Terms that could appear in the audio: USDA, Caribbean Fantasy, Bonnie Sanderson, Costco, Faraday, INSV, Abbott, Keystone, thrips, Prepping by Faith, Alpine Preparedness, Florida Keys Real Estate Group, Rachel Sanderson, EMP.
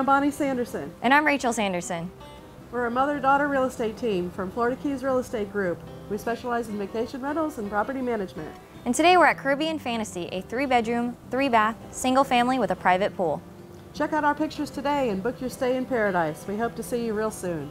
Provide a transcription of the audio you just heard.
I'm Bonnie Sanderson. And I'm Rachel Sanderson. We're a mother-daughter real estate team from Florida Keys Real Estate Group. We specialize in vacation rentals and property management. And today we're at Caribbean Fantasy, a 3-bedroom, 3-bath, single family with a private pool. Check out our pictures today and book your stay in paradise. We hope to see you real soon.